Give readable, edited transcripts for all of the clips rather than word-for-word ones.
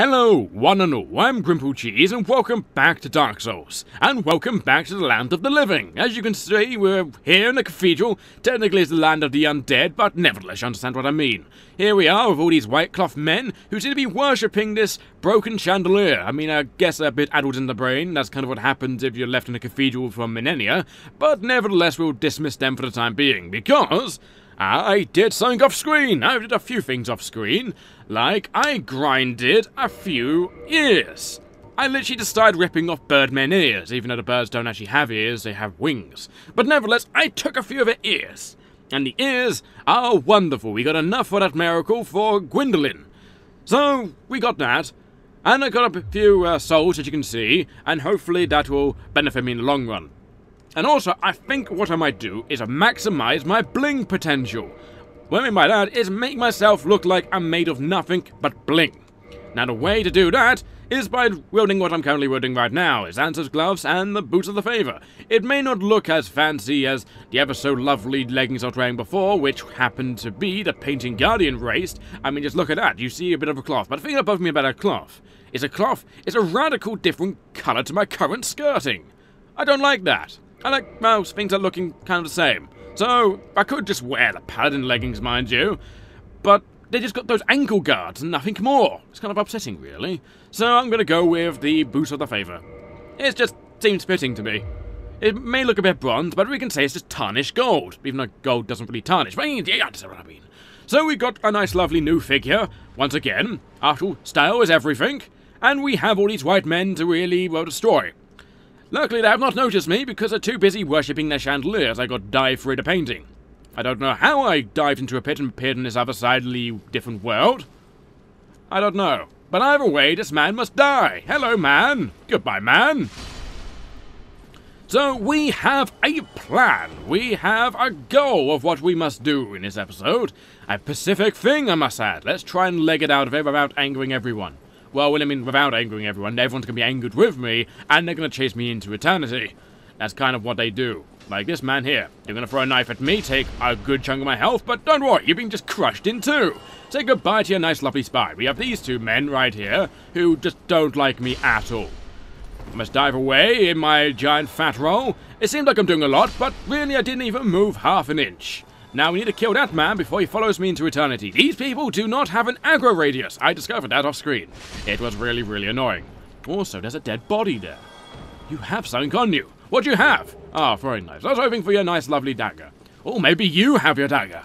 Hello, one and all, I'm GrimpaulCheese, and welcome back to Dark Souls, and welcome back to the land of the living. As you can see, we're here in a cathedral. Technically it's the land of the undead, but nevertheless you understand what I mean. Here we are with all these white cloth men who seem to be worshipping this broken chandelier. I mean, I guess they're a bit addled in the brain, that's kind of what happens if you're left in a cathedral for millennia, but nevertheless we'll dismiss them for the time being, because I did something off screen. I did a few things off screen, like I grinded a few ears. I literally just started ripping off birdmen ears, even though the birds don't actually have ears, they have wings. But nevertheless, I took a few of their ears, and the ears are wonderful. We got enough for that miracle for Gwyndolin. So we got that, and I got a few souls, as you can see, and hopefully that will benefit me in the long run. And also, I think what I might do is maximize my bling potential. What I mean by that is make myself look like I'm made of nothing but bling. Now, the way to do that is by wielding what I'm currently wielding right now, is Ansor's gloves and the boots of the favor. It may not look as fancy as the ever-so-lovely leggings I was wearing before, which happened to be the painting guardian raised. I mean, just look at that. You see a bit of a cloth. But the thing above me about a cloth is a radical different color to my current skirting. I don't like that. I like most things are looking kind of the same. So, I could just wear the paladin leggings, mind you, but they just got those ankle guards and nothing more. It's kind of upsetting, really. So I'm gonna go with the boots of the favor. It just seems fitting to me. It may look a bit bronze, but we can say it's just tarnished gold, even though gold doesn't really tarnish. But yeah, that's what I mean. So we got a nice, lovely new figure, once again. After all, style is everything, and we have all these white men to really, well, destroy. Luckily, they have not noticed me because they're too busy worshipping their chandelier as I got dived through the painting. I don't know how I dived into a pit and appeared in this other sidely different world. I don't know. But either way, this man must die. Hello, man. Goodbye, man. So we have a plan. We have a goal of what we must do in this episode. A specific thing, I must add. Let's try and leg it out of it without angering everyone. Well, I mean, without angering everyone, everyone's going to be angered with me, and they're going to chase me into eternity. That's kind of what they do. Like this man here. They're going to throw a knife at me, take a good chunk of my health, but don't worry, you're being just crushed in two. Say goodbye to your nice, lovely spy. We have these two men right here who just don't like me at all. I must dive away in my giant fat roll. It seems like I'm doing a lot, but really I didn't even move half an inch. Now we need to kill that man before he follows me into eternity. These people do not have an aggro radius. I discovered that off screen. It was really, really annoying. Also, there's a dead body there. You have something on you. What do you have? Ah, throwing knives. I was hoping for your nice, lovely dagger. Or maybe you have your dagger.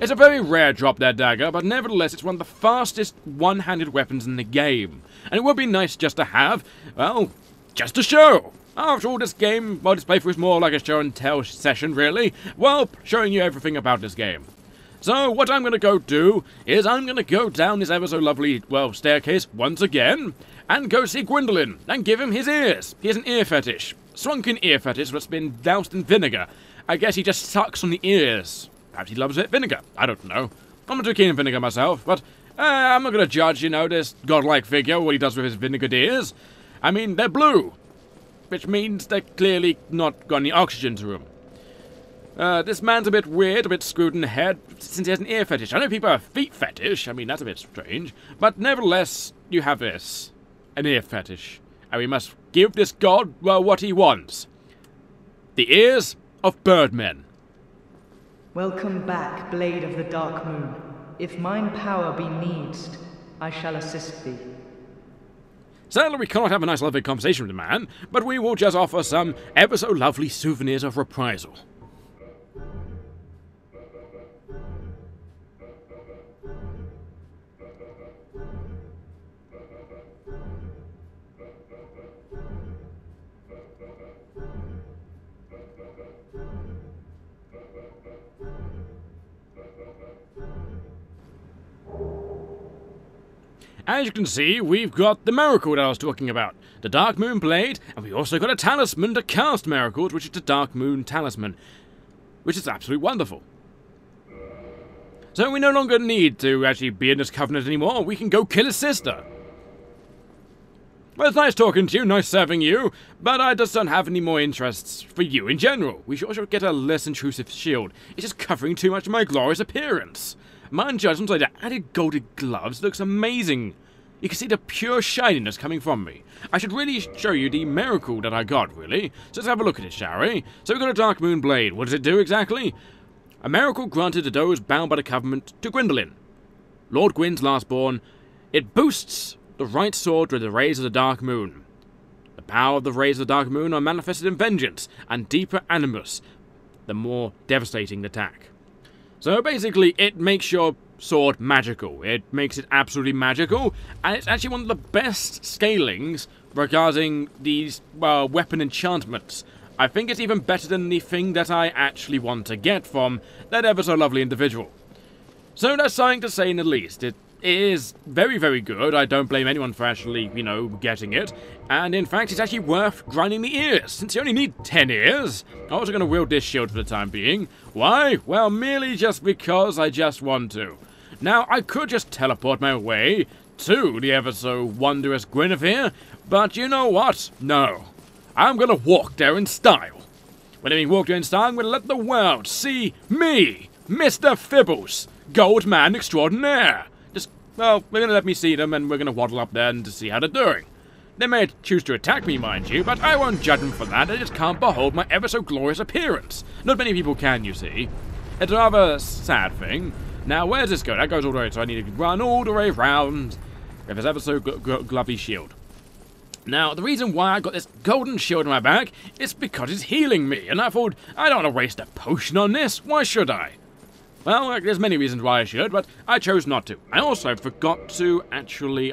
It's a very rare drop, that dagger, but nevertheless, it's one of the fastest one-handed weapons in the game. And it would be nice just to have, well, just to show. After all, this game, well, this playthrough is more like a show-and-tell session, really, while showing you everything about this game. So, what I'm going to go do is I'm going to go down this ever-so-lovely, well, staircase once again, and go see Gwyndolin, and give him his ears. He has an ear fetish. Shrunken ear fetish that's been doused in vinegar. I guess he just sucks on the ears. Perhaps he loves it vinegar. I don't know. I'm not too keen on vinegar myself, but I'm not going to judge, you know, this godlike figure, what he does with his vinegared ears. I mean, they're blue. Which means they're clearly not got any oxygen to him. This man's a bit weird, a bit screwed in the head, since he has an ear fetish. I know people have feet fetish, I mean, that's a bit strange. But nevertheless, you have this. An ear fetish. And we must give this god, well, what he wants. The ears of birdmen. Welcome back, Blade of the Dark Moon. If mine power be needs, I shall assist thee. Sadly, we cannot have a nice, lovely conversation with the man, but we will just offer some ever-so-lovely souvenirs of reprisal. As you can see, we've got the miracle that I was talking about, the Dark Moon Blade, and we also got a talisman to cast miracles, which is the Dark Moon Talisman, which is absolutely wonderful. So we no longer need to actually be in this covenant anymore, we can go kill his sister. Well, it's nice talking to you, nice serving you, but I just don't have any more interests for you in general. We should also get a less intrusive shield, it's just covering too much of my glorious appearance. Man judgment, like the added golden gloves looks amazing. You can see the pure shininess coming from me. I should really show you the miracle that I got, really. So let's have a look at it, shall we? So we've got a Dark Moon Blade. What does it do exactly? A miracle granted to those bound by the covenant to Gwyndolin, Lord Gwyn's lastborn. It boosts the right sword with the rays of the Dark Moon. The power of the rays of the Dark Moon are manifested in vengeance and deeper animus, the more devastating the attack. So basically, it makes your sword magical. It makes it absolutely magical, and it's actually one of the best scalings regarding these weapon enchantments. I think it's even better than the thing that I actually want to get from that ever so lovely individual. So that's something to say in the least. It is very, very good. I don't blame anyone for actually, you know, getting it. And in fact, it's actually worth grinding the ears, since you only need 10 ears. I'm also going to wield this shield for the time being. Why? Well, merely just because I just want to. Now, I could just teleport my way to the ever so wondrous Gwynevere, but you know what? No. I'm going to walk there in style. When I mean walk there in style, I'm going to let the world see me, Mister Fibbles, Gold Man Extraordinaire. Just, well, we're going to let me see them, and we're going to waddle up there and to see how they're doing. They may choose to attack me, mind you, but I won't judge them for that. They just can't behold my ever so glorious appearance. Not many people can, you see. It's a rather sad thing. Now, where does this go? That goes all the way, so I need to run all the way round with this ever so glovely shield. Now, the reason why I got this golden shield in my back is because it's healing me, and I thought, I don't want to waste a potion on this. Why should I? Well, there's many reasons why I should, but I chose not to. I also forgot to actually...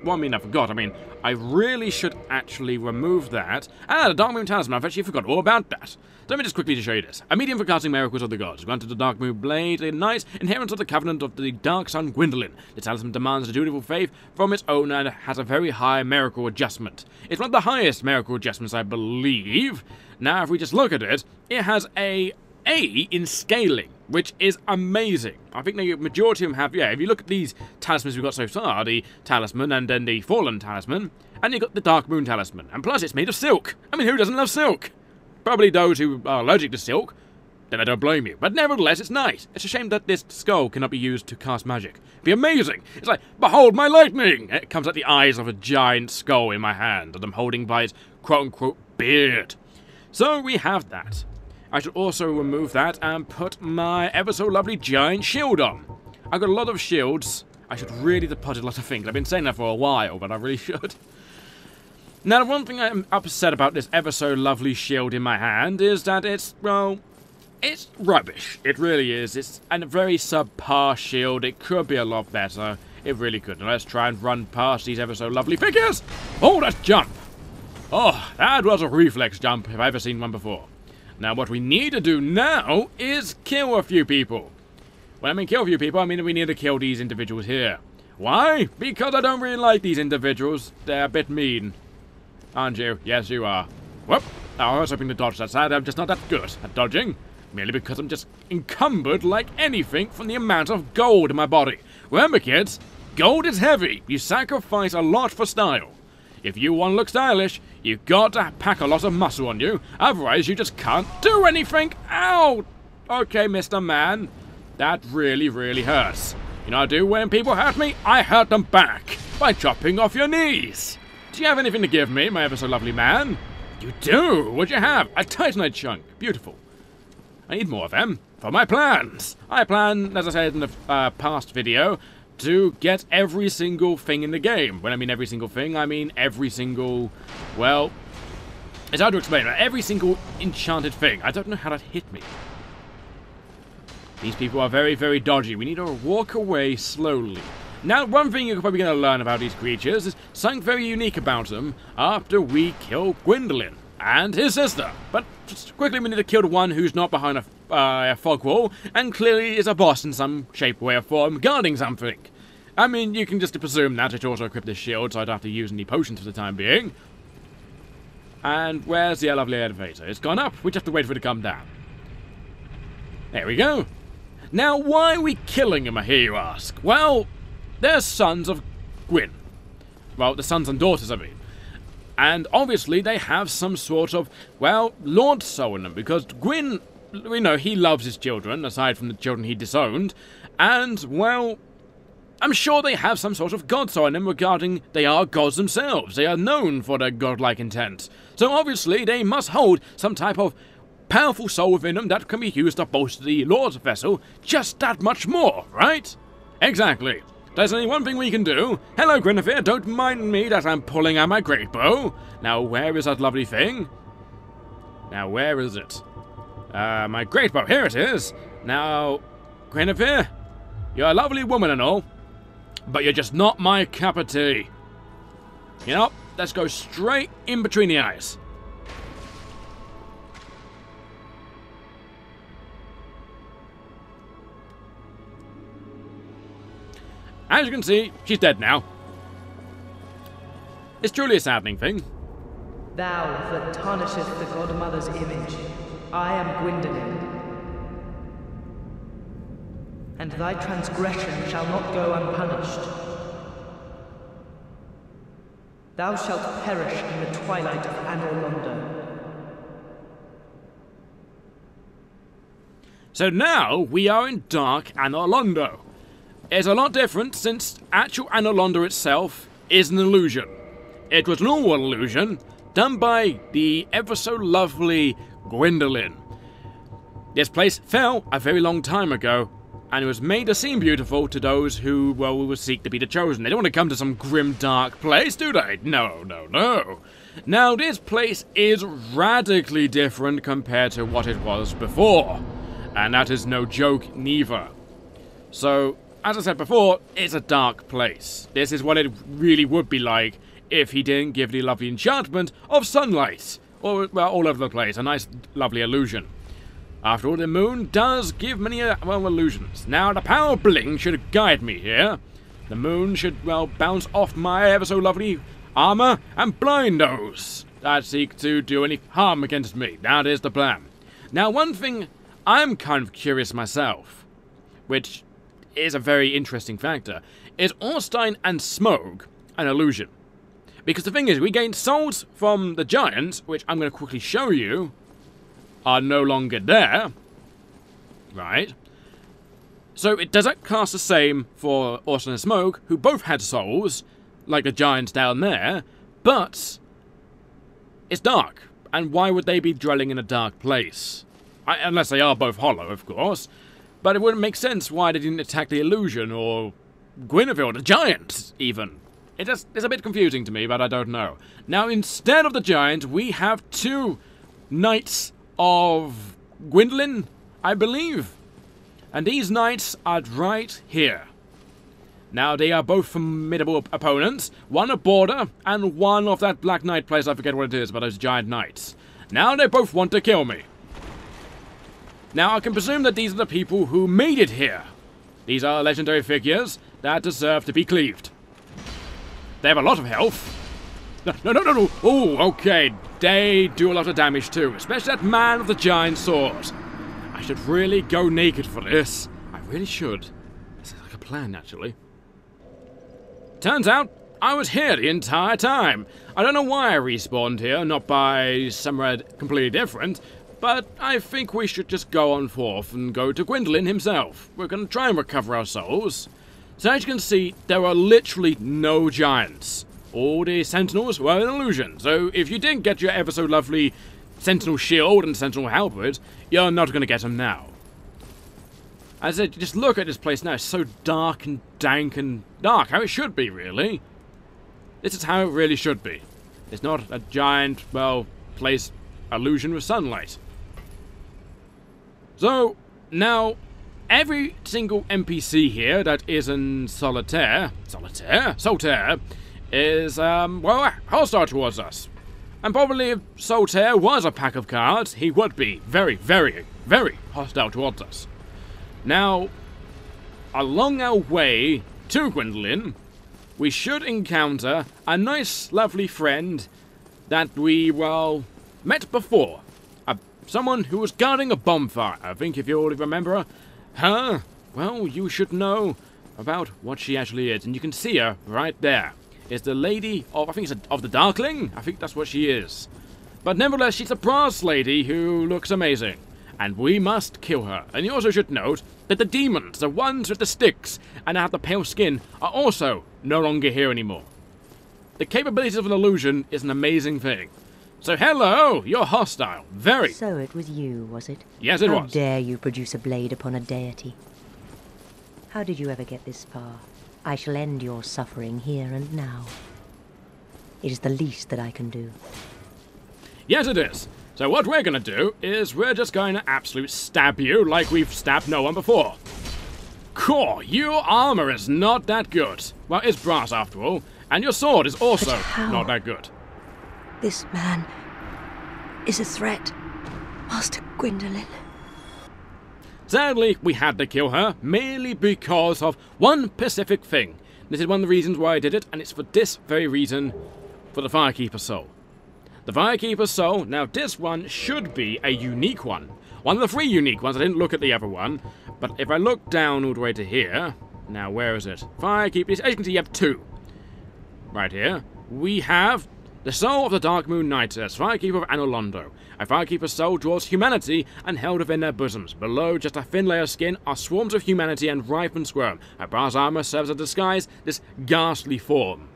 I really should actually remove that. Ah, the Dark Moon Talisman. I've actually forgot all about that. Let me just quickly show you this. A medium for casting miracles of the gods. Granted the Dark Moon Blade, a knight, inheritance of the covenant of the Dark Sun Gwyndolin. The talisman demands a dutiful faith from its owner and has a very high miracle adjustment. It's one of the highest miracle adjustments, I believe. Now, if we just look at it, it has a A in scaling, which is amazing. I think the majority of them have, yeah, if you look at these talismans we've got so far, the talisman and then the fallen talisman, and you've got the Dark Moon Talisman, and plus it's made of silk. I mean, who doesn't love silk? Probably those who are allergic to silk, then I don't blame you. But nevertheless, it's nice. It's a shame that this skull cannot be used to cast magic. It'd be amazing. It's like, behold my lightning! It comes out the eyes of a giant skull in my hand that I'm holding by its quote-unquote beard. So we have that. I should also remove that and put my ever so lovely giant shield on. I've got a lot of shields. I should really deposit a lot of things. I've been saying that for a while, but I really should. Now, the one thing I'm upset about this ever so lovely shield in my hand is that it's, well, it's rubbish. It really is. It's a very subpar shield. It could be a lot better. It really could. Now, let's try and run past these ever so lovely figures. Oh, that jump. Oh, that was a reflex jump if I've ever seen one before. Now, what we need to do now is kill a few people. When I mean kill a few people, I mean we need to kill these individuals here. Why? Because I don't really like these individuals. They're a bit mean. Aren't you? Yes, you are. Whoop. Oh, I was hoping to dodge that side. I'm just not that good at dodging. Merely because I'm just encumbered like anything from the amount of gold in my body. Remember, kids, gold is heavy. You sacrifice a lot for style. If you want to look stylish, you've got to pack a lot of muscle on you. Otherwise, you just can't do anything. Ow! Okay, Mr. Man. That really, really hurts. You know what I do when people hurt me? I hurt them back by chopping off your knees. Do you have anything to give me, my ever so lovely man? You do. What do you have? A titanite chunk. Beautiful. I need more of them for my plans. I plan, as I said in the past video, to get every single thing in the game. When I mean every single thing, I mean every single... well, it's hard to explain, but every single enchanted thing. I don't know how that hit me. These people are very, very dodgy. We need to walk away slowly. Now, one thing you're probably going to learn about these creatures is something very unique about them after we kill Gwyndolin and his sister. But just quickly, we need to kill the one who's not behind a fog wall and clearly is a boss in some shape, way or form, guarding something. I mean, you can just presume that. It's also equipped this shield, so I don't have to use any potions for the time being. And where's the lovely elevator? It's gone up. We just have to wait for it to come down. There we go. Now, why are we killing him, I hear you ask? Well, they're sons of Gwyn. Well, the sons and daughters, I mean. And obviously they have some sort of, well, Lord Soul in them, because Gwyn, you know, he loves his children, aside from the children he disowned, and, well, I'm sure they have some sort of god sign regarding they are gods themselves. They are known for their godlike intent. So obviously they must hold some type of powerful soul within them that can be used to bolster the Lord's vessel just that much more, right? Exactly. There's only one thing we can do. Hello, Gwynefere, don't mind me that I'm pulling out my great bow. Now, where is that lovely thing? Now, where is it? My great bow, here it is. Now, Gwynefere, you're a lovely woman and all, but you're just not my cup of tea. You know, let's go straight in between the eyes. As you can see, she's dead now. It's truly a saddening thing. Thou that tarnishest the godmother's image, I am Gwyndolin. And thy transgression shall not go unpunished. Thou shalt perish in the twilight of Anor Londo. So now we are in dark Anor Londo. It's a lot different since actual Anor Londo itself is an illusion. It was an all illusion done by the ever so lovely Gwyndolin. This place fell a very long time ago, and it was made to seem beautiful to those who, well, would seek to be the chosen. They don't want to come to some grim, dark place, do they? No, no, no. Now, this place is radically different compared to what it was before, and that is no joke, neither. So, as I said before, it's a dark place. This is what it really would be like if he didn't give the lovely enchantment of sunlight. Or, well, all over the place. A nice, lovely illusion. After all, the moon does give many, well, illusions. Now, the power bling should guide me here. The moon should, well, bounce off my ever-so-lovely armor and blind those that seek to do any harm against me. That is the plan. Now, one thing I'm kind of curious myself, which is a very interesting factor, is Orstein and Smough an illusion? Because the thing is, we gained souls from the giants, which I'm going to quickly show you, are no longer there, right? So it doesn't cast the same for Orstein and Smough, who both had souls, like the giants down there, but it's dark, and why would they be dwelling in a dark place? Unless they are both hollow, of course. But it wouldn't make sense why they didn't attack the illusion, or Gwynefere, or the giants, even. It's a bit confusing to me, but I don't know. Now, instead of the giant, we have two knights of Gwyndolin, I believe. And these knights are right here. Now, they are both formidable opponents. One a border, and one of that black knight place, I forget what it is, but those giant knights. Now, they both want to kill me. Now, I can presume that these are the people who made it here. These are legendary figures that deserve to be cleaved. They have a lot of health. No. Oh, okay. They do a lot of damage too, especially that man with the giant swords. I should really go naked for this. I really should. This is like a plan, actually. Turns out, I was here the entire time. I don't know why I respawned here, not by somewhere completely different. But I think we should just go on forth and go to Gwyndolin himself. We're going to try and recover our souls. So as you can see, there are literally no giants. All the sentinels were an illusion. So if you didn't get your ever-so-lovely sentinel shield and sentinel halberd, you're not going to get them now. As I said, just look at this place now. It's so dark and dank and dark. How it should be, really. This is how it really should be. It's not a giant, well, place illusion with sunlight. So, now, every single NPC here that is in Solitaire, is, well, hostile towards us. And probably if Solitaire was a pack of cards, he would be very, very, very hostile towards us. Now, along our way to Gwyndolin, we should encounter a nice, lovely friend that we, well, met before. Someone who was guarding a bonfire. I think if you all remember her, well, you should know about what she actually is. And you can see her right there. It's the lady of, I think it's of the Darkling. I think that's what she is. But nevertheless, she's a brass lady who looks amazing. and we must kill her. And you also should note that the demons, the ones with the sticks and have the pale skin, are also no longer here anymore. The capabilities of an illusion is an amazing thing. So hello, you're hostile, very. So it was you, was it? Yes, it was. How dare you produce a blade upon a deity? How did you ever get this far? I shall end your suffering here and now. It is the least that I can do. Yes, it is. So what we're going to do is we're just going to absolute stab you like we've stabbed no one before. Core, your armor is not that good. Well, it's brass after all, and your sword is also not that good. This man is a threat, Master Gwyndolin. Sadly, we had to kill her merely because of one specific thing. This is one of the reasons why I did it, and it's for this very reason, for the Firekeeper's soul. The Firekeeper's soul, now this one should be a unique one. One of the three unique ones, I didn't look at the other one. But if I look down all the way to here, now where is it? Firekeeper, as you can see, you have two. Right here, we have the soul of the Dark Moon Knight, Firekeeper of Anor Londo. A Firekeeper's soul draws humanity and held within their bosoms. Below just a thin layer of skin are swarms of humanity and ripe and squirm. Her brass armor serves as a disguise, this ghastly form.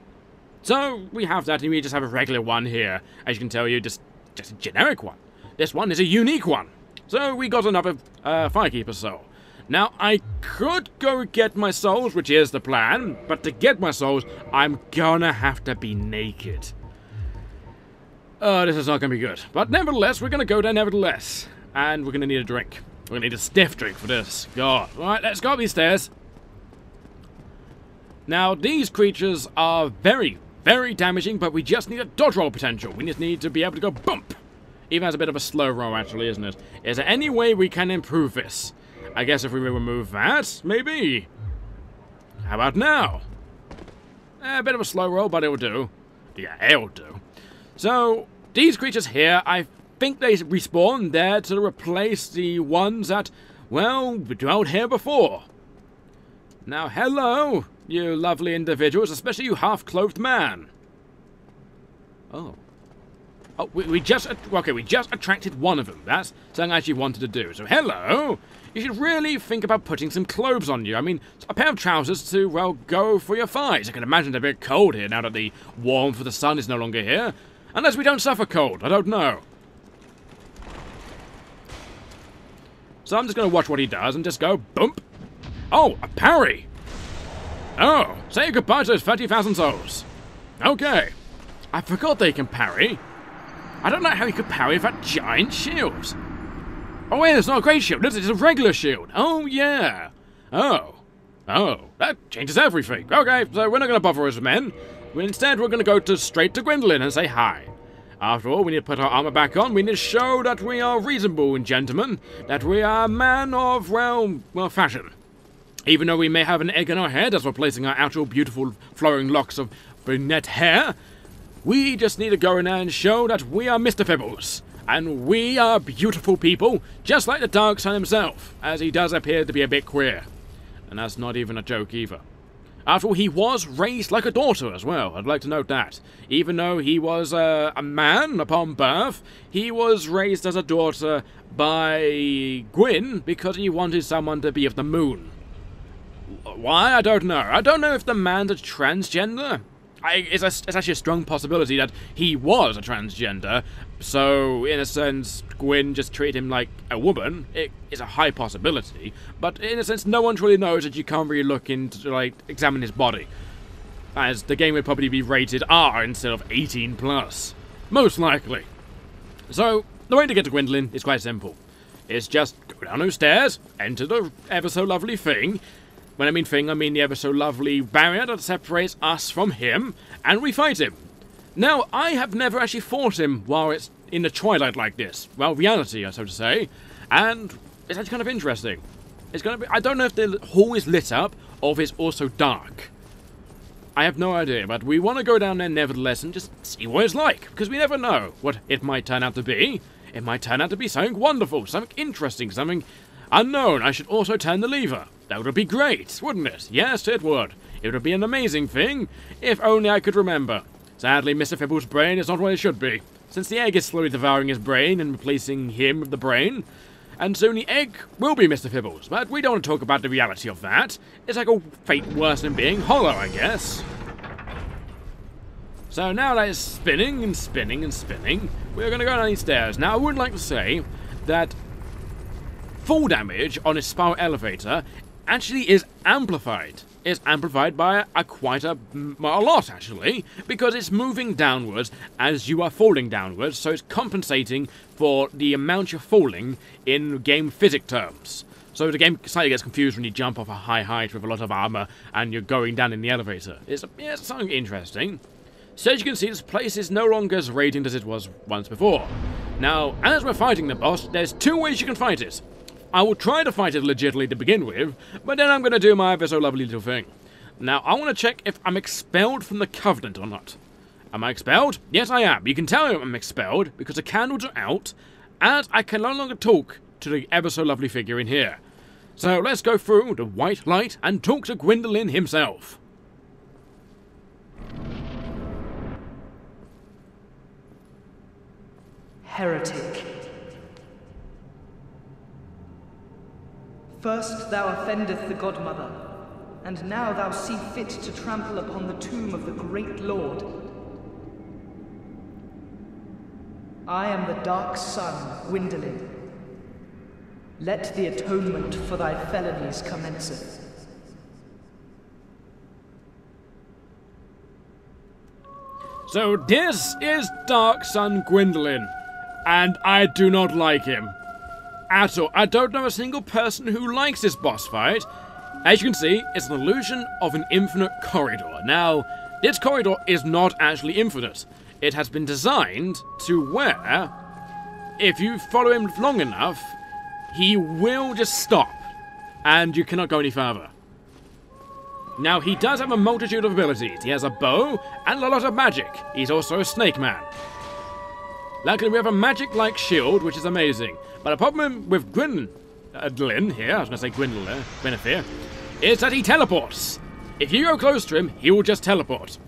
So we have that, and we just have a regular one here. As you can tell, just a generic one. This one is a unique one. So we got another Firekeeper soul. Now I could go get my souls, which is the plan. But to get my souls, I'm gonna have to be naked. Oh, this is not gonna be good. But nevertheless, we're gonna go there nevertheless, and we're gonna need a drink. We're gonna need a stiff drink for this. God. All right, let's go up these stairs. Now these creatures are very damaging, but we just need a dodge roll potential. We just need to be able to go bump. Even as a bit of a slow roll, actually, isn't it? Is there any way we can improve this? I guess if we remove that, maybe. How about now? A bit of a slow roll, but it'll do. Yeah, it'll do. So, these creatures here, I think they respawn there to replace the ones that, well, dwelled here before. Now, hello, you lovely individuals, especially you half-clothed man. Oh. Oh, we just attracted one of them. That's something I actually wanted to do. So, hello. You should really think about putting some clothes on you. I mean, a pair of trousers to, well, go for your thighs. I can imagine they're a bit cold here now that the warmth of the sun is no longer here. Unless we don't suffer cold. I don't know. So I'm just going to watch what he does and just go, bump. Oh, a parry. Oh, say goodbye to those 30,000 souls. Okay. I forgot they can parry. I don't know how you could parry with that giant shield. Oh wait, it's not a great shield, it's a regular shield. Oh yeah. Oh. Oh, that changes everything. Okay, so we're not going to bother us men. Instead, we're going to go straight to Gwyndolin and say hi. After all, we need to put our armor back on. We need to show that we are reasonable and gentlemen. That we are a man of, well, fashion. Even though we may have an egg in our head as we're placing our actual beautiful flowing locks of brunette hair, we just need to go in there and show that we are Mister Fibbles. And we are beautiful people, just like the Dark Sun himself, as he does appear to be a bit queer. And that's not even a joke either. After all, he was raised like a daughter as well, I'd like to note that. Even though he was a man upon birth, he was raised as a daughter by Gwyn because he wanted someone to be of the moon. Why? I don't know. I don't know if the man's a transgender. It's actually a strong possibility that he was a transgender, so in a sense, Gwyn just treated him like a woman. It's a high possibility, but in a sense, no one truly knows that you can't really look into, like, examine his body. As the game would probably be rated R instead of 18+, most likely. So, the way to get to Gwyndolin is quite simple. It's just go down those stairs, enter the ever-so-lovely thing. When I mean thing, I mean the ever-so-lovely barrier that separates us from him, and we fight him. Now, I have never actually fought him while it's in the twilight like this. Well, reality, so to say. And it's actually kind of interesting. It's going to be... I don't know if the hall is lit up or if it's also dark. I have no idea, but we want to go down there nevertheless and just see what it's like. Because we never know what it might turn out to be. It might turn out to be something wonderful, something interesting, something unknown. I should also turn the lever. That would be great, wouldn't it? Yes, it would. It would be an amazing thing, if only I could remember. Sadly, Mr. Fibbles' brain is not what it should be. Since the egg is slowly devouring his brain and replacing him with the brain, and soon the egg will be Mr. Fibbles, but we don't want to talk about the reality of that. It's like a fate worse than being hollow, I guess. So now that it's spinning and spinning and spinning, we're going to go down these stairs. Now, I would like to say that fall damage on a spiral elevator actually is amplified. It's amplified by quite a lot, actually, because it's moving downwards as you are falling downwards, so it's compensating for the amount you're falling in game physics terms. So the game slightly gets confused when you jump off a high height with a lot of armor and you're going down in the elevator. It's something interesting. So as you can see, this place is no longer as radiant as it was once before. Now, as we're fighting the boss, there's two ways you can fight it. I will try to fight it legitimately to begin with, but then I'm going to do my ever so lovely little thing. Now, I want to check if I'm expelled from the Covenant or not. Am I expelled? Yes, I am. You can tell I'm expelled because the candles are out, and I can no longer talk to the ever so lovely figure in here. So let's go through the white light and talk to Gwyndolin himself. Heretic. First thou offendeth the Godmother, and now thou see fit to trample upon the tomb of the great Lord. I am the Dark Sun, Gwyndolin. Let the atonement for thy felonies commenceth. So this is Dark Sun Gwyndolin, and I do not like him. At all. I don't know a single person who likes this boss fight. As you can see, it's an illusion of an infinite corridor. Now, this corridor is not actually infinite. It has been designed to where, if you follow him long enough, he will just stop, and you cannot go any further. Now, he does have a multitude of abilities. He has a bow and a lot of magic. He's also a snake man. Luckily, we have a magic-like shield, which is amazing. But the problem with Gwyndolin here, I was going to say Gwyndolin, is that he teleports. If you go close to him, he will just teleport.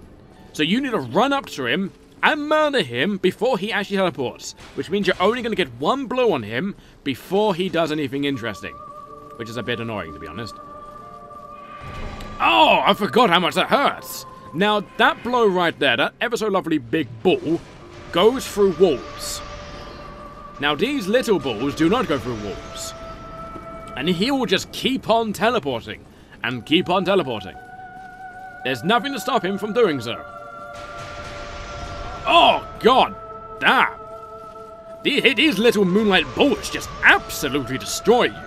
So you need to run up to him and murder him before he actually teleports, which means you're only going to get one blow on him before he does anything interesting, which is a bit annoying, to be honest. Oh, I forgot how much that hurts. Now, that blow right there, that ever so lovely big ball, goes through walls. Now, these little balls do not go through walls. And he will just keep on teleporting. And keep on teleporting. There's nothing to stop him from doing so. Oh, god damn. These little moonlight balls just absolutely destroy you.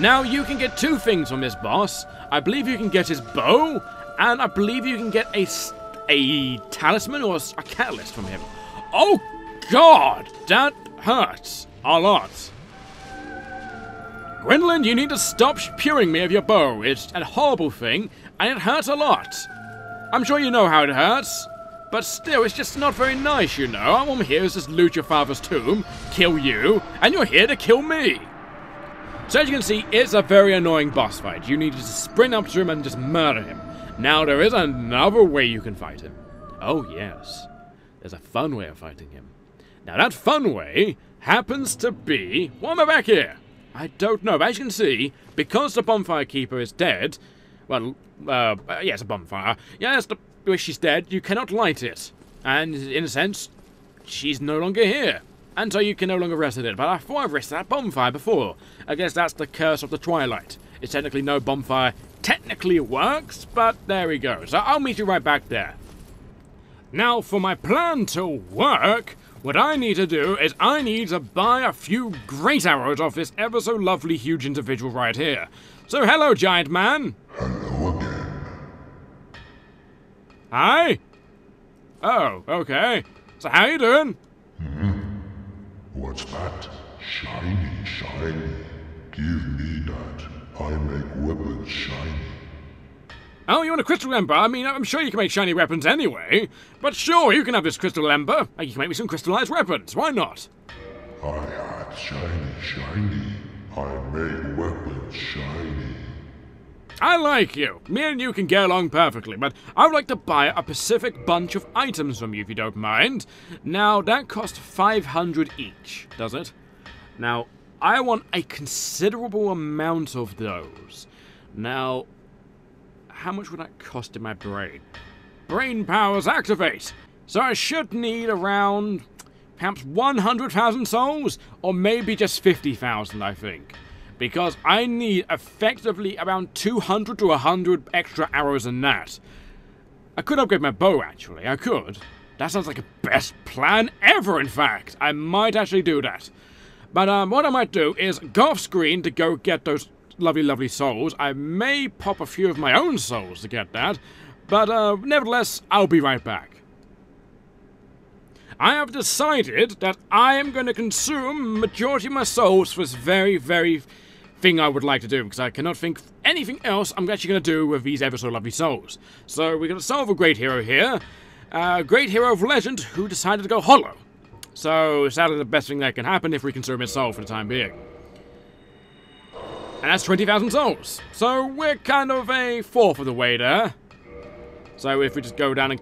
Now, you can get two things from this boss. I believe you can get his bow, and I believe you can get a talisman or a catalyst from him. Oh, god! That hurts a lot. Gwyndolin, you need to stop pewing me of your bow. It's a horrible thing, and it hurts a lot. I'm sure you know how it hurts, but still, it's just not very nice, you know. All I'm here is just loot your father's tomb, kill you, and you're here to kill me. So as you can see, it's a very annoying boss fight. You need to sprint up to him and just murder him. Now, there is another way you can fight him. Oh, yes. There's a fun way of fighting him. Now, that fun way happens to be... Why am I back here? I don't know. But as you can see, because the bonfire keeper is dead... Well, yes, a bonfire. Yes, the she's dead. You cannot light it. And, in a sense, she's no longer here. And so you can no longer rest at it. But I thought I rested that bonfire before. I guess that's the curse of the twilight. It's technically no bonfire. Technically it works, but there we go. So I'll meet you right back there. Now, for my plan to work, what I need to do is I need to buy a few great arrows off this ever so lovely huge individual right here. So hello, giant man. Hello again. Hi? Oh, okay. So how you doing? What's that? Shiny, shiny. Give me that. I make weapons shiny. Oh, you want a crystal ember? I mean, I'm sure you can make shiny weapons anyway. But sure, you can have this crystal ember. You can make me some crystallized weapons. Why not? I had shiny, shiny. I make weapons shiny. I like you. Me and you can get along perfectly, but I would like to buy a specific bunch of items from you if you don't mind. Now, that costs 500 each, does it? Now, I want a considerable amount of those. Now, how much would that cost in my brain? Brain powers activate! So I should need around perhaps 100,000 souls, or maybe just 50,000, I think. Because I need effectively around 200 to 100 extra arrows than that. I could upgrade my bow, actually. I could. That sounds like the best plan ever, in fact. I might actually do that. But what I might do is go off screen to go get those lovely, lovely souls. I may pop a few of my own souls to get that. But nevertheless, I'll be right back. I have decided that I am going to consume majority of my souls for this very, very thing I would like to do, because I cannot think of anything else I'm actually going to do with these ever so lovely souls. So we're going to solve a great hero here, a great hero of legend who decided to go hollow. So it's sadly the best thing that can happen if we consume his soul for the time being. And that's 20,000 souls. So we're kind of a fourth of the way there. So if we just go down and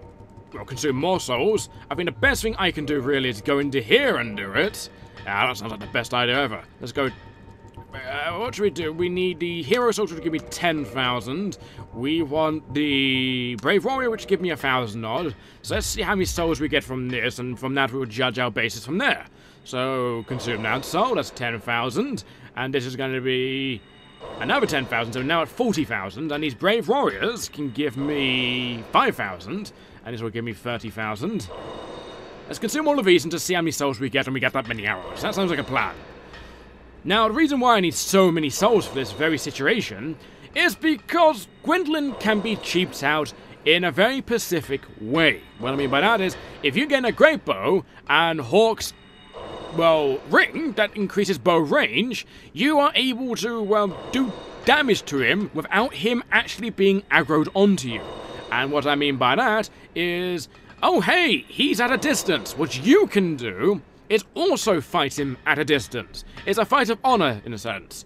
consume more souls, I think the best thing I can do really is go into here and do it. That sounds like the best idea ever. Let's go. What should we do? We need the hero soul to give me 10,000. We want the brave warrior, which give me 1,000 odd. So let's see how many souls we get from this, and from that we will judge our basis from there. So consume that soul. That's 10,000, and this is going to be another 10,000. So now at 40,000, and these brave warriors can give me 5,000. And this will give me 30,000. Let's consume all of these and just see how many souls we get when we get that many arrows. That sounds like a plan. Now, the reason why I need so many souls for this very situation is because Gwyndolin can be cheaped out in a very specific way. What I mean by that is, if you get a great bow and Hawk's, well, ring that increases bow range, you are able to, well, do damage to him without him actually being aggroed onto you. And what I mean by that is, oh hey, he's at a distance. What you can do is also fight him at a distance. It's a fight of honor, in a sense.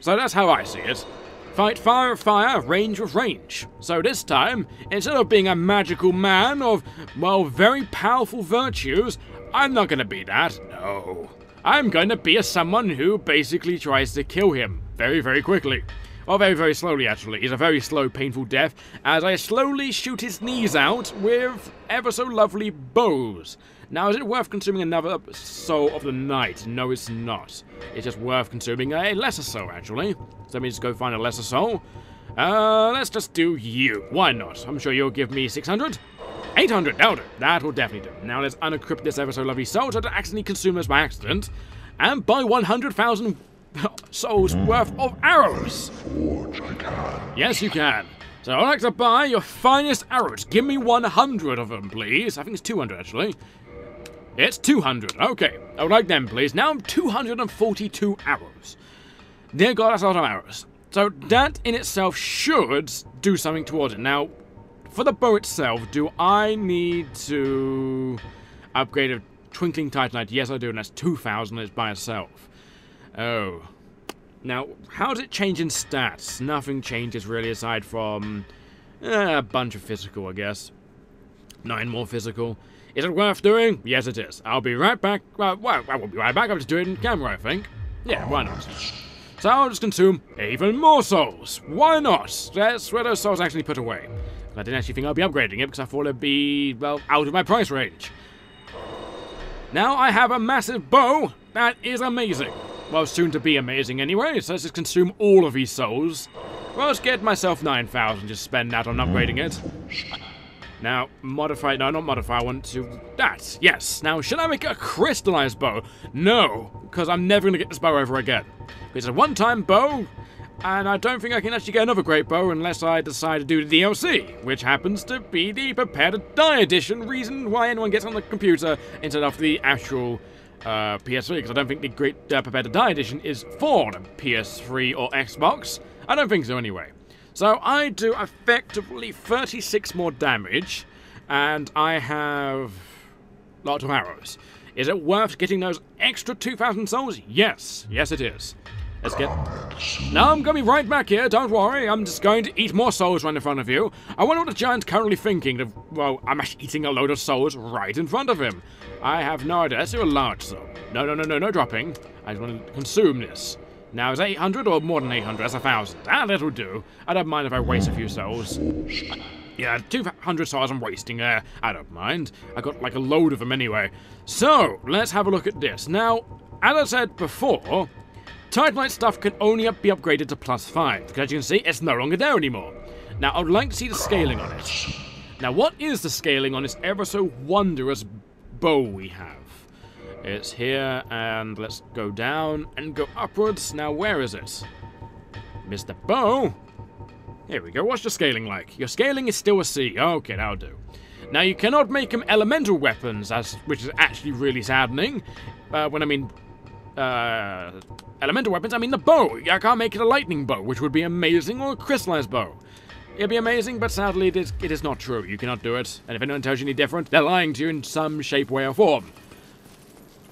So that's how I see it. Fight fire with fire, range with range. So this time, instead of being a magical man of, well, very powerful virtues, I'm not going to be that, no. I'm going to be someone who basically tries to kill him very, very quickly. Well, very, very slowly, actually. It's a very slow, painful death, as I slowly shoot his knees out with ever so lovely bows. Now, is it worth consuming another soul of the night? No, it's not. It's just worth consuming a lesser soul, actually. So let me just go find a lesser soul. Let's just do you. Why not? I'm sure you'll give me 600. 800, that'll do. That will definitely do. Now, let's unequip this ever so lovely soul so I don't accidentally consume this by accident. And buy 100,000... souls worth of arrows. Forge, I can. Yes, you can. So I'd like to buy your finest arrows. Give me 100 of them, please. I think it's 200, actually. It's 200. Okay. I would like them, please. Now I'm 242 arrows. Dear God, that's a lot of arrows. So that in itself should do something towards it. Now, for the bow itself, do I need to upgrade a twinkling titanite? Yes, I do, and that's 2,000. It's by itself. Oh. Now, how does it change in stats? Nothing changes really aside from a bunch of physical, I guess. 9 more physical. Is it worth doing? Yes, it is. I'll be right back. Well, I won't be right back. I'll just do it in camera, I think. Yeah, why not? So I'll just consume even more souls. Why not? That's where those souls actually put away. I didn't actually think I'd be upgrading it because I thought it'd be, well, out of my price range. Now I have a massive bow. That is amazing. Well, soon to be amazing anyway, so let's just consume all of these souls. Well, let's get myself 9,000, just spend that on upgrading it. Now, modify, no, not modify, I want to, that, yes. Now, should I make a crystallized bow? No, because I'm never going to get this bow ever again. It's a one-time bow, and I don't think I can actually get another great bow unless I decide to do the DLC, which happens to be the Prepare to Die edition, reason why anyone gets on the computer instead of the actual PS3, because I don't think the Great Prepare to Die edition is for the PS3 or Xbox. I don't think so anyway. So I do effectively 36 more damage, and I have lots of arrows. Is it worth getting those extra 2,000 souls? Yes. Yes, it is. Let's get... No, I'm going to be right back here, don't worry. I'm just going to eat more souls right in front of you. I wonder what the giant's currently thinking of... Well, I'm actually eating a load of souls right in front of him. I have no idea. That's a large soul. No dropping. I just want to consume this. Now, is 800 or more than 800? That's 1,000. Ah, that'll do. I don't mind if I waste a few souls. Yeah, 200 souls I'm wasting there. I don't mind. I got like a load of them anyway. So, let's have a look at this. Now, as I said before, Titanite stuff can only be upgraded to +5. Because as you can see, it's no longer there anymore. Now, I'd like to see the scaling on it. Now, what is the scaling on this ever so wondrous bow we have? It's here, and let's go down and go upwards. Now, where is it? Mr. Bow? Here we go. What's your scaling like? Your scaling is still a C. Okay, that'll do. Now, you cannot make them elemental weapons, which is actually really saddening. When I mean elemental weapons, I mean the bow. I can't make it a lightning bow, which would be amazing, or a crystallized bow. It'd be amazing, but sadly, it is not true. You cannot do it. And if anyone tells you any different, they're lying to you in some shape, way, or form.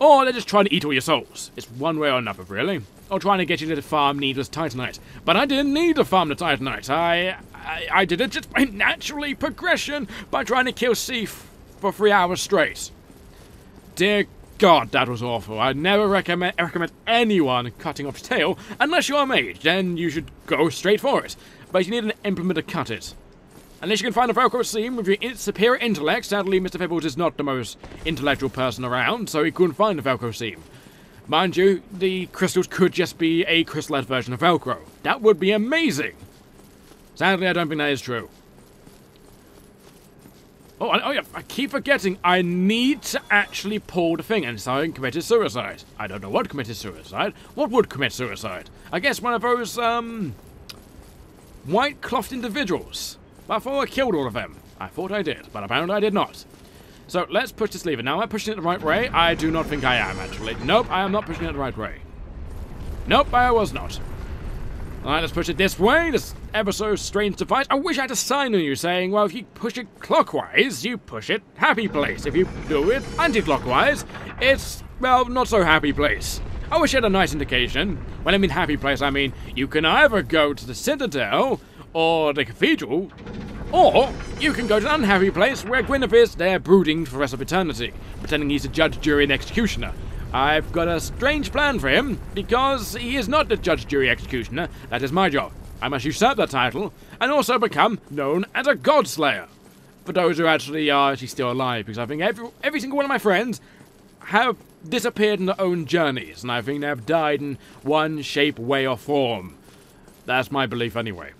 Or they're just trying to eat all your souls. It's one way or another, really. Or trying to get you to farm needless Titanite. But I didn't need to farm the Titanite. I did it just by naturally progression by trying to kill Sif for 3 hours straight. Dear God, that was awful. I never recommend anyone cutting off its tail unless you're a mage. Then you should go straight for it. But you need an implement to cut it. Unless you can find a vocal seam with your superior intellect. Sadly, Mr. Fibbles is not the most intellectual person around, so he couldn't find a Velcro seam. Mind you, the crystals could just be a crystallized version of Velcro. That would be amazing. Sadly, I don't think that is true. Oh yeah, I keep forgetting I need to actually pull the thing, and so I committed suicide. I don't know what committed suicide. What would commit suicide? I guess one of those, white-clothed individuals. I thought I killed all of them. I thought I did, but apparently I did not. So let's push this lever. Now, am I pushing it the right way? I do not think I am, actually. Nope, I am not pushing it the right way. Nope, I was not. Alright, let's push it this way. This ever so strange device. I wish I had a sign on you saying, well, if you push it clockwise, you push it happy place. If you do it anti-clockwise, it's, well, not so happy place. I wish I had a nice indication. When I mean happy place, I mean you can either go to the Citadel or the Cathedral, or you can go to an unhappy place where Gwyn is there brooding for the rest of eternity, pretending he's a judge, jury, and executioner. I've got a strange plan for him, because he is not the judge, jury, executioner. That is my job. I must usurp that title, and also become known as a Godslayer. For those who actually are still alive, because I think every single one of my friends have disappeared in their own journeys, and I think they have died in one shape, way, or form. That's my belief anyway.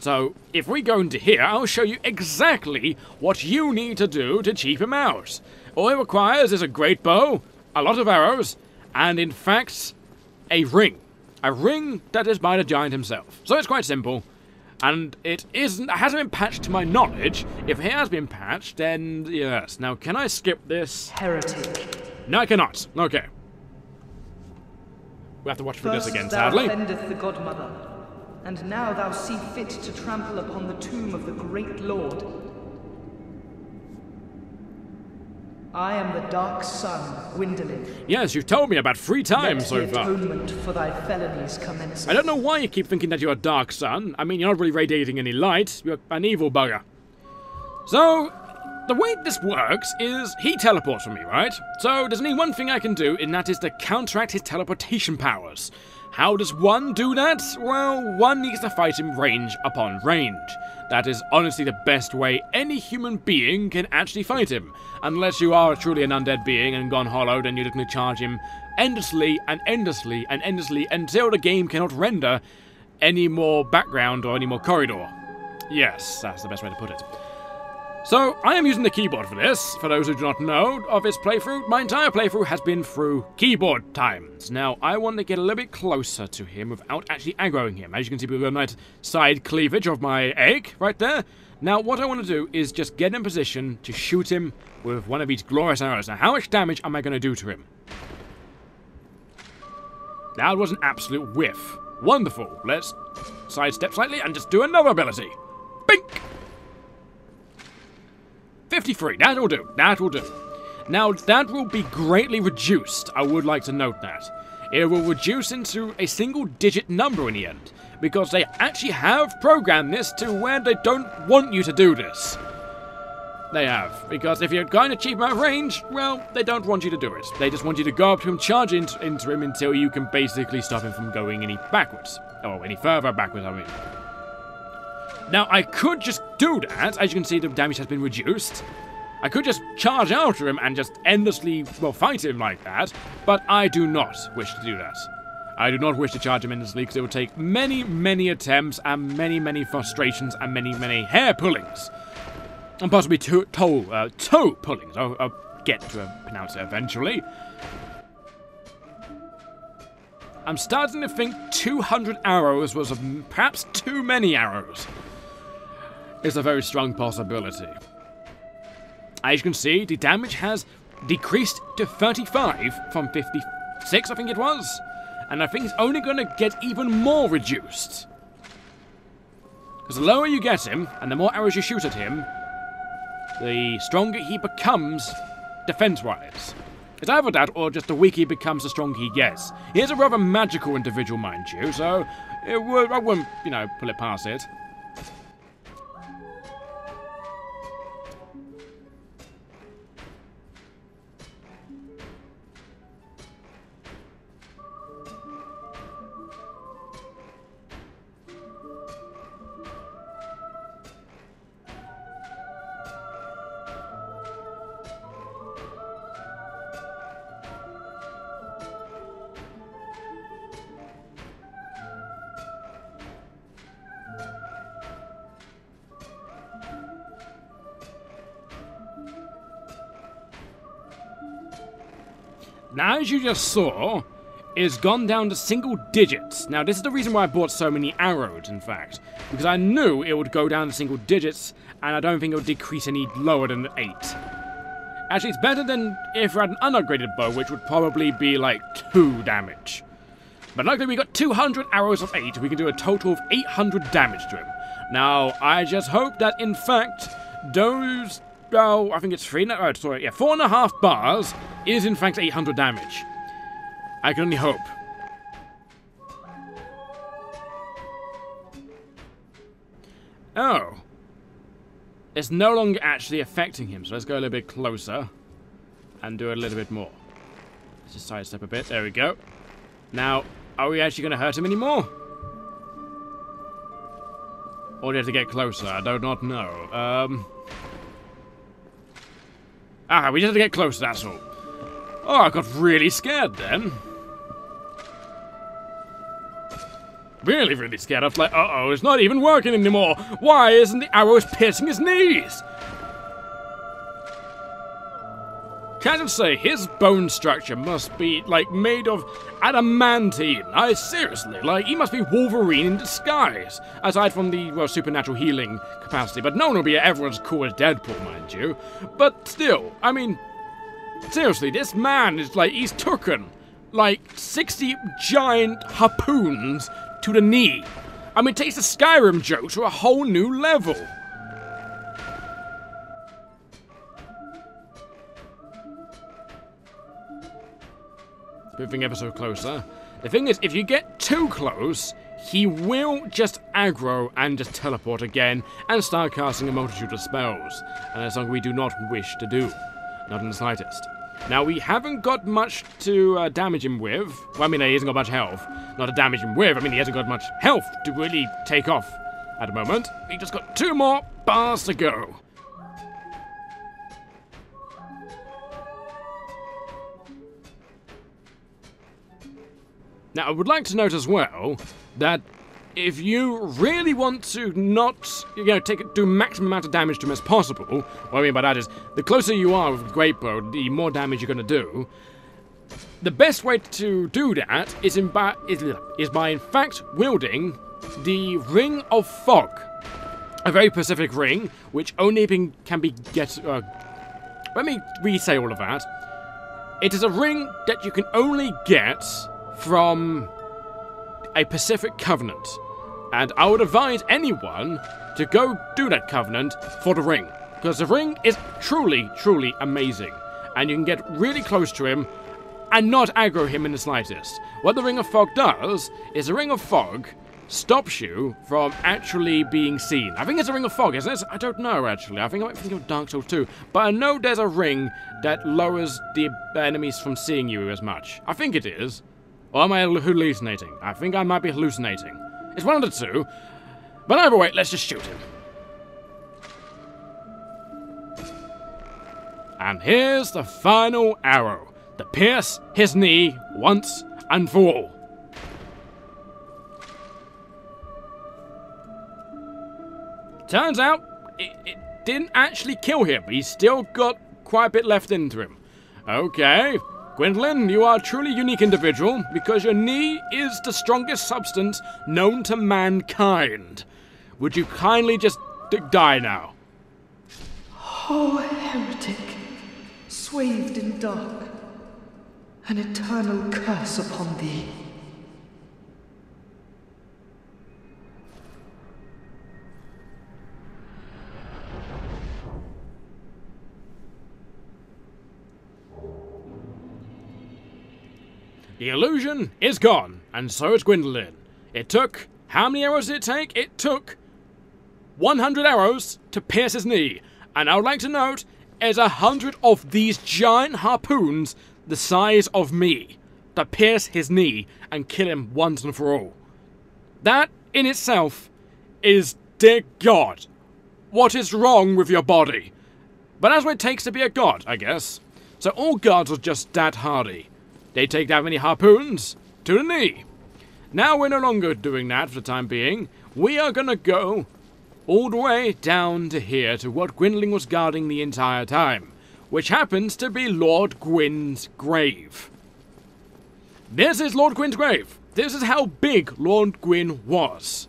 So, if we go into here, I'll show you exactly what you need to do to cheap him out. All it requires is a great bow, a lot of arrows, and in fact, a ring. A ring that is by the giant himself. So it's quite simple, and it hasn't been patched to my knowledge. If it has been patched, then yes. Now, can I skip this? Heretic. No, I cannot. Okay. We have to watch for this again, sadly. First thou offendest the godmother. And now thou see fit to trample upon the tomb of the great lord. I am the Dark Sun, Gwyndolin. Yes, you've told me about 3 times so far. Atonement for thy felonies commences. I don't know why you keep thinking that you're a Dark Sun. I mean, you're not really radiating any light. You're an evil bugger. So, the way this works is he teleports from me, right? So there's only one thing I can do, and that is to counteract his teleportation powers. How does one do that? Well, one needs to fight him range upon range. That is honestly the best way any human being can actually fight him. Unless you are truly an undead being and gone hollow, then you're going to charge him endlessly and endlessly and endlessly until the game cannot render any more background or any more corridor. Yes, that's the best way to put it. So, I am using the keyboard for this. For those who do not know of this playthrough, my entire playthrough has been through keyboard times. Now, I want to get a little bit closer to him without actually aggroing him. As you can see, we've got a nice side cleavage of my egg right there. Now, what I want to do is just get in position to shoot him with one of these glorious arrows. Now, how much damage am I going to do to him? That was an absolute whiff. Wonderful. Let's sidestep slightly and just do another ability. Bink! 53, that'll do, that'll do. Now, that will be greatly reduced, I would like to note that. it will reduce into a single-digit number in the end, because they actually have programmed this to where they don't want you to do this. They have, because if you're going to cheap out of range, well, they don't want you to do it. They just want you to go up to him, charge into him until you can basically stop him from going any backwards. Oh, any further backwards, I mean. Now, I could just do that. As you can see, the damage has been reduced. I could just charge after him and just endlessly, well, fight him like that, but I do not wish to do that. I do not wish to charge him endlessly because it would take many, many attempts and many, many frustrations and many, many hair pullings. And possibly toe pullings. I'll get to pronounce it eventually. I'm starting to think 200 arrows was perhaps too many arrows. It's a very strong possibility. As you can see, the damage has decreased to 35 from 56, I think it was. And I think it's only going to get even more reduced. Because the lower you get him, and the more arrows you shoot at him, the stronger he becomes defense-wise. It's either that, or just the weaker he becomes, the stronger he gets. He is a rather magical individual, mind you, so I wouldn't, you know, pull it past it. Now, as you just saw, it's gone down to single digits. Now, this is the reason why I bought so many arrows, in fact. Because I knew it would go down to single digits, and I don't think it would decrease any lower than 8. Actually, it's better than if we had an unupgraded bow, which would probably be, like, 2 damage. But luckily, we got 200 arrows of 8. We can do a total of 800 damage to him. Now, I just hope that, in fact, those... well, I think it's 4.5 bars is in fact 800 damage. I can only hope. Oh. It's no longer actually affecting him, so let's go a little bit closer and do a little bit more. Let's just sidestep a bit. There we go. Now, are we actually going to hurt him anymore? Or do we have to get closer? I do not know. Ah, we just have to get close, that's all. Oh, I got really scared then. Really, really scared. I was like, uh-oh, it's not even working anymore. Why isn't the arrows piercing his knees? Can't say his bone structure must be, like, made of adamantine. Seriously, like, he must be Wolverine in disguise. Aside from the, well, supernatural healing capacity. But no one will be ever as cool as Deadpool, mind you. But still, I mean, seriously, this man is, like, he's taken, like, 60 giant harpoons to the knee. I mean, it takes the Skyrim joke to a whole new level. Moving ever so closer. The thing is, if you get too close, he will just aggro and just teleport again and start casting a multitude of spells. And that's something we do not wish to do. Not in the slightest. Now, we haven't got much to damage him with. Well, I mean, he hasn't got much health. Not to damage him with, I mean, he hasn't got much health to really take off at the moment. We just got 2 more bars to go. Now, I would like to note as well that if you really want to not, you know, do maximum amount of damage to him as possible, what I mean by that is, the closer you are with Greatbow, the more damage you're going to do. The best way to do that is by, in fact, wielding the Ring of Fog. A very specific ring, which only can be let me re-say all of that. It is a ring that you can only get from a Pacific Covenant, and I would advise anyone to go do that Covenant for the ring, because the ring is truly, truly amazing, and you can get really close to him and not aggro him in the slightest. What the Ring of Fog does is the Ring of Fog stops you from actually being seen. I think it's a Ring of Fog, isn't it? I don't know, actually. I think I might think of Dark Souls 2. But I know there's a ring that lowers the enemies from seeing you as much. I think it is. Or am I hallucinating? I think I might be hallucinating. It's one of the two. But either way, let's just shoot him. And here's the final arrow to pierce his knee once and for all. Turns out, it didn't actually kill him. He's still got quite a bit left into him. Okay, Gwyndolin, you are a truly unique individual because your knee is the strongest substance known to mankind. Would you kindly just die now? Oh, heretic. Swathed in dark, an eternal curse upon thee. The illusion is gone, and so is Gwyndolin. It took, how many arrows did it take? It took 100 arrows to pierce his knee, and I would like to note there's 100 of these giant harpoons the size of me that pierce his knee and kill him once and for all. That in itself is, dear God, what is wrong with your body? But that's what it takes to be a god, I guess. So all gods are just that hardy. They take that many harpoons to the knee. Now we're no longer doing that for the time being. We are gonna go all the way down to here to what Gwyndolin was guarding the entire time, which happens to be Lord Gwyn's grave. This is Lord Gwyn's grave. This is how big Lord Gwyn was.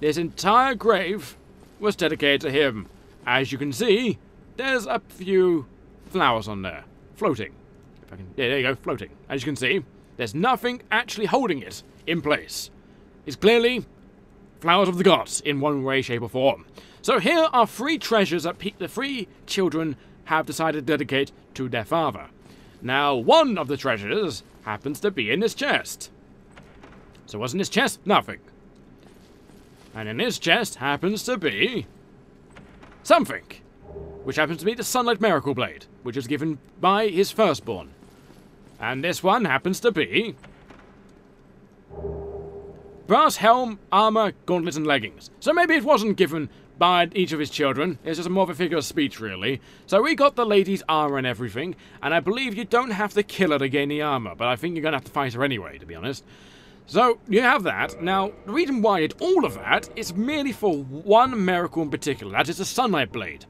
This entire grave was dedicated to him. As you can see, there's a few flowers on there, floating. If I can, yeah, there you go, floating. As you can see, there's nothing actually holding it in place. It's clearly flowers of the gods in one way, shape or form. So here are three treasures that the three children have decided to dedicate to their father. Now one of the treasures happens to be in this chest. So what's in this chest? Nothing. And in this chest happens to be something, which happens to be the Sunlight Miracle Blade, which was given by his firstborn. And this one happens to be brass helm, armor, gauntlets, and leggings. So maybe it wasn't given by each of his children. It's just more of a figure of speech, really. So we got the lady's armor and everything, and I believe you don't have to kill her to gain the armor, but I think you're going to have to fight her anyway, to be honest. So you have that. Now, the reason why I did all of that is merely for one miracle in particular. That is the Sunlight Blade.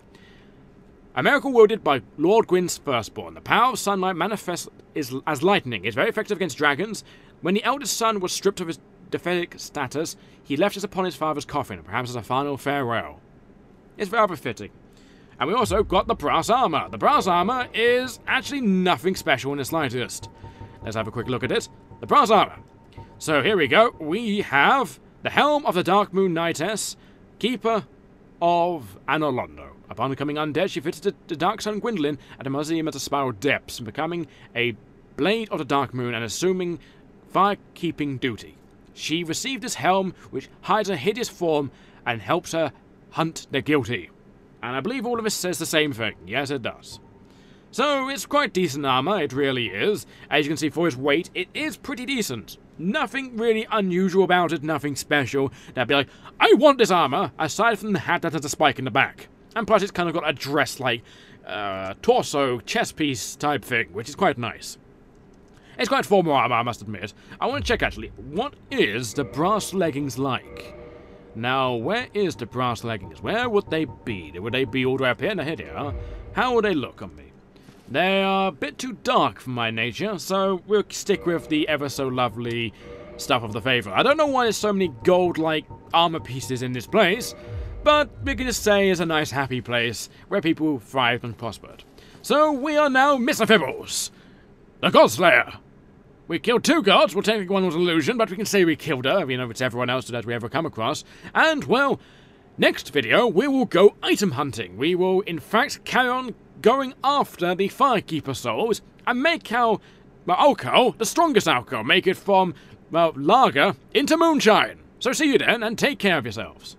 A miracle wielded by Lord Gwyn's firstborn. The power of sunlight manifests as lightning. It's very effective against dragons. When the eldest son was stripped of his prophetic status, he left us upon his father's coffin, perhaps as a final farewell. It's very befitting. And we also got the brass armor. The brass armor is actually nothing special in the slightest. Let's have a quick look at it. The brass armor. So here we go. We have the helm of the Dark Moon Knightess, keeper of Anor Londo. Upon becoming undead, she visited the Dark Sun Gwyndolin at a museum at the Spiral Depths, becoming a blade of the Dark Moon and assuming fire-keeping duty. She received this helm, which hides her hideous form and helps her hunt the guilty. And I believe all of this says the same thing. Yes, it does. So it's quite decent armor, it really is. As you can see for his weight, it is pretty decent. Nothing really unusual about it, nothing special. That'd be like, I want this armor, aside from the hat that has a spike in the back. And plus it's kind of got a dress like torso, chest piece type thing, which is quite nice. It's quite formal armor, I must admit. I want to check, actually, what is the brass leggings like? Now, where is the brass leggings? Where would they be? Would they be all the way up here? No, here they are. How would they look on me? They are a bit too dark for my nature, so we'll stick with the ever-so-lovely stuff of the favor. I don't know why there's so many gold-like armor pieces in this place, but we can just say it's a nice, happy place where people thrived and prospered. So we are now Mister Fibbles, the Godslayer. We killed two gods. Well, technically one was an illusion, but we can say we killed her. You know, it's everyone else that we ever come across. And, well, next video, we will go item hunting. We will, in fact, carry on going after the Firekeeper souls and make our But alcohol, the strongest alcohol, make it from, well, lager into moonshine. So see you then, and take care of yourselves.